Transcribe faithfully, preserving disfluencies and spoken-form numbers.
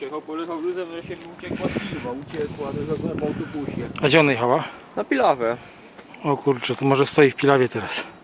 Jechał, polechał luzem, że się mi uciekła piwa, uciekła, że zaglęba autobusie. A gdzie ona jechała? Na Pilawę. O kurczę, to może stoi w Pilawie teraz.